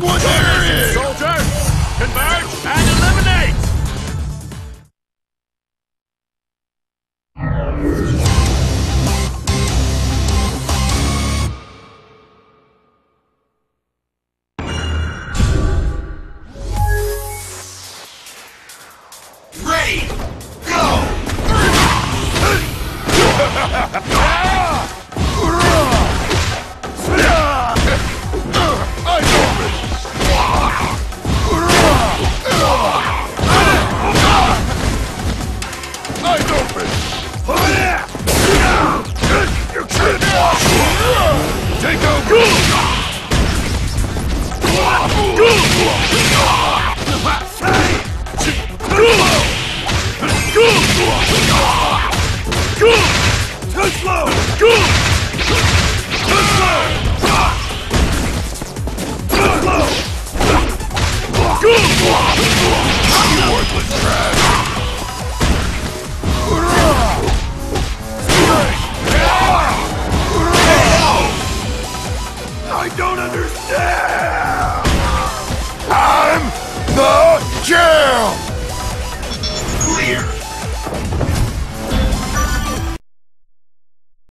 That's what there is! Soldiers, converge!